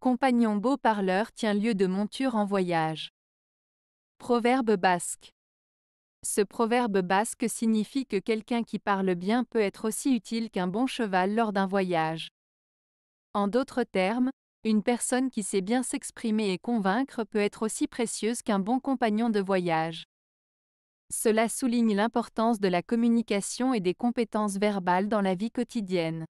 Compagnon beau parleur tient lieu de monture en voyage. Proverbe basque. Ce proverbe basque signifie que quelqu'un qui parle bien peut être aussi utile qu'un bon cheval lors d'un voyage. En d'autres termes, une personne qui sait bien s'exprimer et convaincre peut être aussi précieuse qu'un bon compagnon de voyage. Cela souligne l'importance de la communication et des compétences verbales dans la vie quotidienne.